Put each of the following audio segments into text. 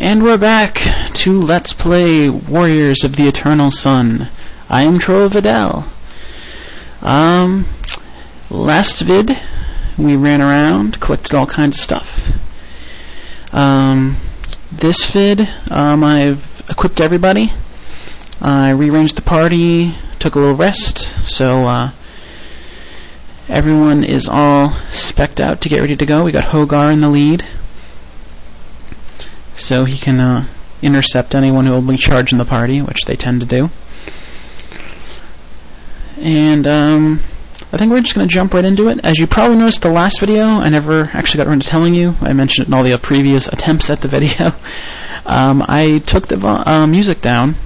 And we're back to Let's Play Warriors of the Eternal Sun. I am Trowavidel. Last vid, we ran around, collected all kinds of stuff. This vid, I've equipped everybody. I rearranged the party, took a little rest, so everyone is all spec'd out to get ready to go. We got Hogar in the lead, so he can intercept anyone who will be charging the party, which they tend to do. And I think we're just going to jump right into it. As you probably noticed, the last video, I never actually got around to telling you. I mentioned it in all the previous attempts at the video. I took the music down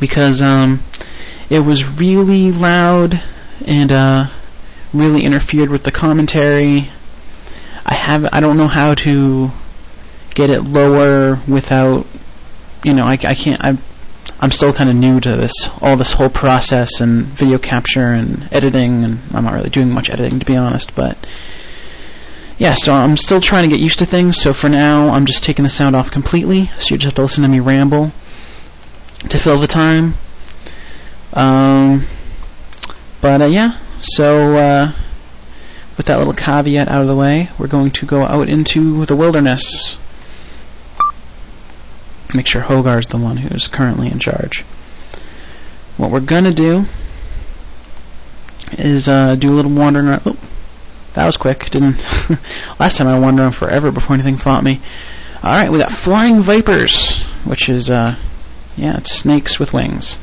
because it was really loud and really interfered with the commentary. I don't know how to get it lower without, you know, I can't. I'm still kind of new to this whole process and video capture and editing, and I'm not really doing much editing, to be honest. But yeah, so I'm still trying to get used to things. So for now, I'm just taking the sound off completely. So you just have to listen to me ramble to fill the time. Yeah. So with that little caveat out of the way, we're going to go out into the wilderness. Make sure Hogar's the one who's currently in charge. What we're gonna do is do a little wandering around. Oh, that was quick, didn't? Last time I wandered around forever before anything fought me. Alright, we got flying vipers, which is yeah, it's snakes with wings.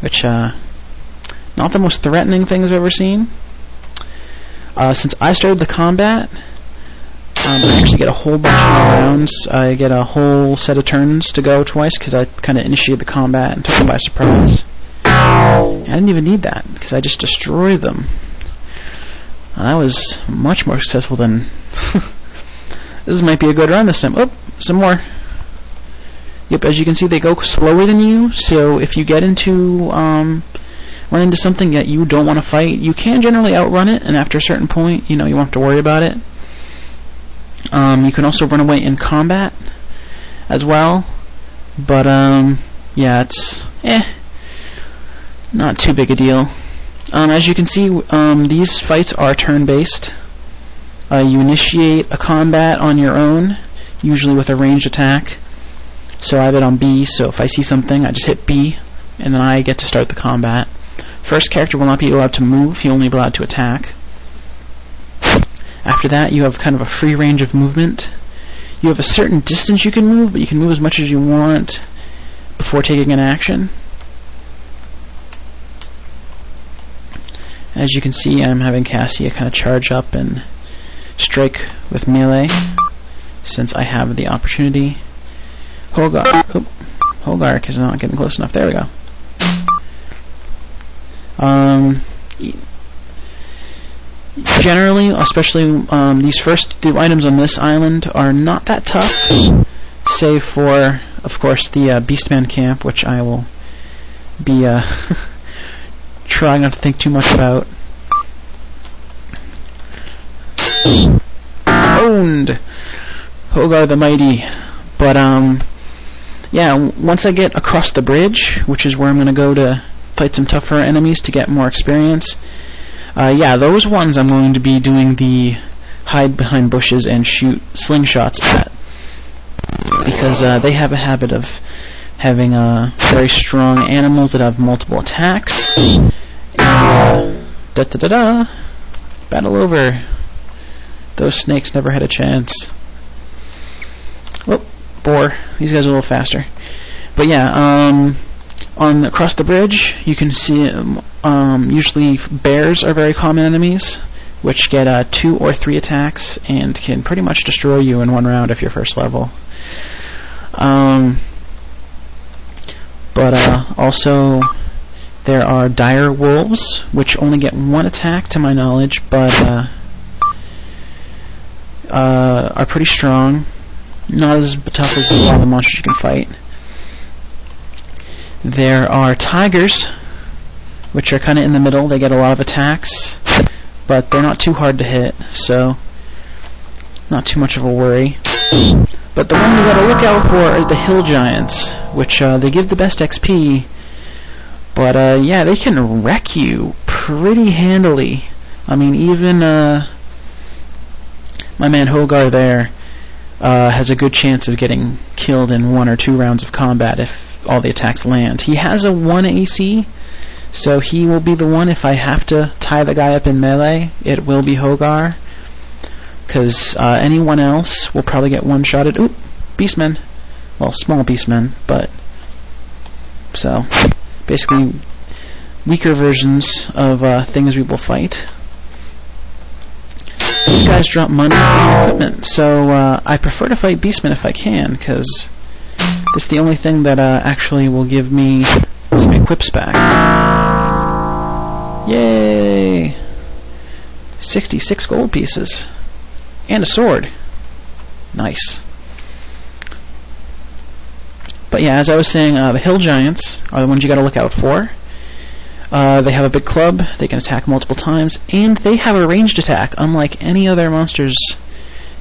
Which not the most threatening things I've ever seen. Since I started the combat, I actually get a whole bunch of rounds. I get a whole set of turns to go twice because I kind of initiated the combat and took them by surprise. I didn't even need that because I just destroyed them. That was much more successful than... This might be a good run this time. Oh, some more. Yep, as you can see, they go slower than you, so if you get into... run into something that you don't want to fight, you can generally outrun it, and after a certain point, you know, you won't have to worry about it. You can also run away in combat as well, but yeah, it's not too big a deal. As you can see, these fights are turn-based. You initiate a combat on your own, usually with a ranged attack. So I have it on B, so if I see something, I just hit B, and then I get to start the combat. First character will not be allowed to move, he'll only be allowed to attack. After that, you have kind of a free range of movement. You have a certain distance you can move, but you can move as much as you want before taking an action. As you can see, I'm having Cassia kind of charge up and strike with melee, since I have the opportunity. Hogark is not getting close enough. There we go. Generally, especially these first two items on this island are not that tough, save for, of course, the Beastman camp, which I will be trying not to think too much about. Owned! Hogar the Mighty. But, yeah, once I get across the bridge, which is where I'm going to go to fight some tougher enemies to get more experience, yeah, those ones I'm going to be doing the hide behind bushes and shoot slingshots at, because they have a habit of having very strong animals that have multiple attacks. And, battle over. Those snakes never had a chance. Oh, boar. These guys are a little faster. But yeah, across the bridge, you can see usually bears are very common enemies, which get 2 or 3 attacks and can pretty much destroy you in one round if you're first level. Also, there are dire wolves, which only get 1 attack to my knowledge, but are pretty strong. Not as tough as all the monsters you can fight. There are tigers, which are kind of in the middle. They get a lot of attacks, but they're not too hard to hit, so not too much of a worry. But the one you gotta look out for is the hill giants, which they give the best XP, but yeah, they can wreck you pretty handily. I mean, even my man Hogar there has a good chance of getting killed in 1 or 2 rounds of combat if all the attacks land. He has a 1 AC, so he will be the one. If I have to tie the guy up in melee, it will be Hogar, because anyone else will probably get one-shotted. Oop, beastmen. Well, small beastmen, but... So, basically, weaker versions of things we will fight. These guys drop money and equipment, so I prefer to fight beastmen if I can, because that's the only thing that actually will give me some equips back. Yay! 66 gold pieces. And a sword. Nice. But yeah, as I was saying, the hill giants are the ones you gotta look out for. They have a big club, they can attack multiple times, and they have a ranged attack, unlike any other monsters,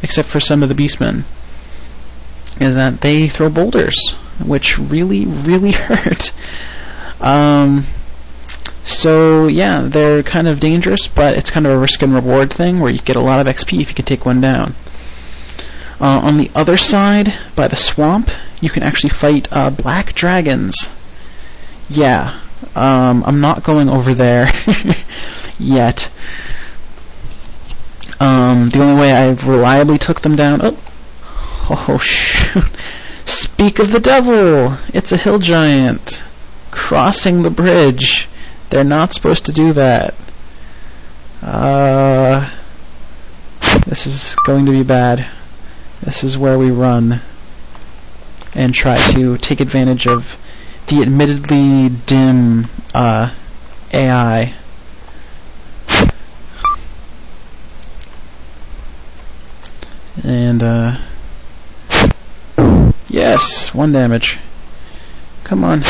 except for some of the beastmen, is that they throw boulders, which really, really hurt. So yeah, they're kind of dangerous, but it's kind of a risk and reward thing where you get a lot of XP if you can take one down. On the other side, by the swamp, you can actually fight black dragons. Yeah, I'm not going over there yet. The only way I've reliably took them down... Oh shoot! Speak of the devil! It's a hill giant crossing the bridge. They're not supposed to do that. This is going to be bad. This is where we run and try to take advantage of the admittedly dim AI. And yes, 1 damage. Come on.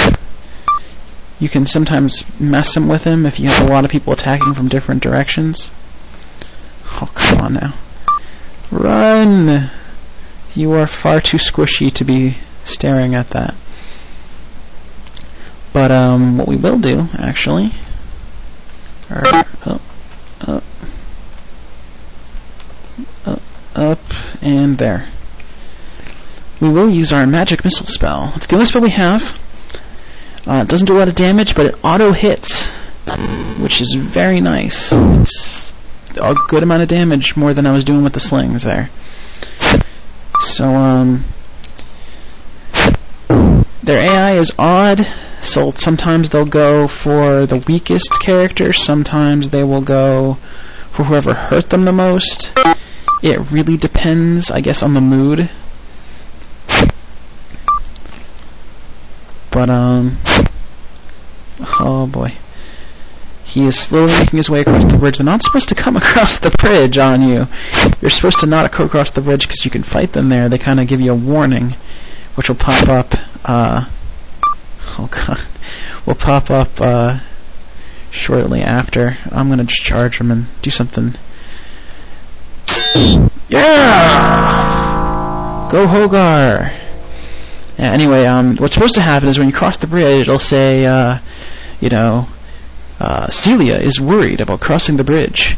You can sometimes mess them with him if you have a lot of people attacking from different directions. Oh, come on now. Run! You are far too squishy to be staring at that. But what we will do, actually... Up and there. We will use our magic missile spell. It's the only spell we have. It doesn't do a lot of damage, but it auto-hits, which is very nice. It's a good amount of damage, more than I was doing with the slings there. So, their AI is odd, so sometimes they'll go for the weakest character, sometimes they will go for whoever hurt them the most. It really depends, I guess, on the mood. But, oh boy. He is slowly making his way across the bridge. They're not supposed to come across the bridge on you. You're supposed to not go across the bridge because you can fight them there. They kind of give you a warning, which will pop up, oh god, will pop up, shortly after. I'm gonna just charge him and do something. Yeah! Go Hogar! Yeah, anyway, what's supposed to happen is when you cross the bridge, it'll say, you know, Celia is worried about crossing the bridge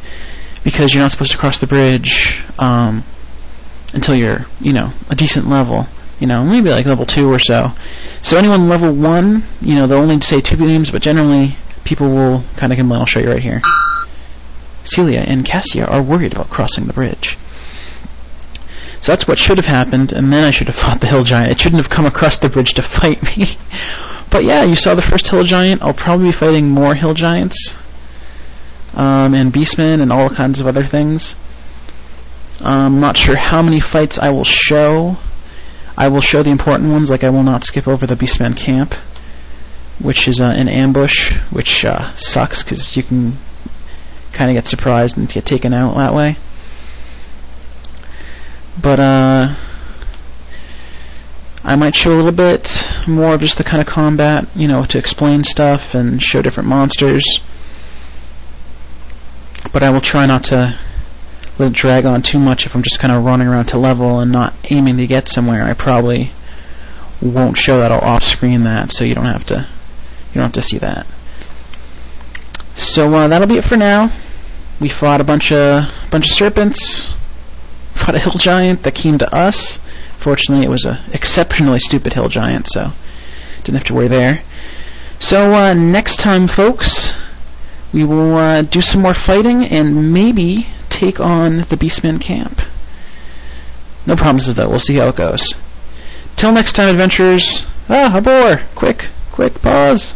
because you're not supposed to cross the bridge until you're, you know, a decent level. You know, maybe like level 2 or so. So anyone level 1, you know, they'll only say 2 names, but generally people will kind of complain. I'll show you right here. Celia and Cassia are worried about crossing the bridge. So that's what should have happened, and then I should have fought the hill giant. It shouldn't have come across the bridge to fight me. But yeah, you saw the first hill giant. I'll probably be fighting more hill giants, and beastmen, and all kinds of other things. I'm not sure how many fights I will show. I will show the important ones, like I will not skip over the beastman camp, which is an ambush, which sucks, because you can kind of get surprised and get taken out that way. But I might show a little bit more of just the kind of combat, you know, to explain stuff and show different monsters. But I will try not to let it drag on too much. If I'm just kind of running around to level and not aiming to get somewhere, I probably won't show that. I'll off screen that, so you don't have to see that. So that'll be it for now. We fought a bunch of serpents, fought a hill giant that came to us. Fortunately, it was an exceptionally stupid hill giant, so didn't have to worry there. So next time, folks, we will do some more fighting and maybe take on the Beastman camp. No promises, though. We'll see how it goes. Till next time, adventurers. Ah, a boar! Quick, quick, pause.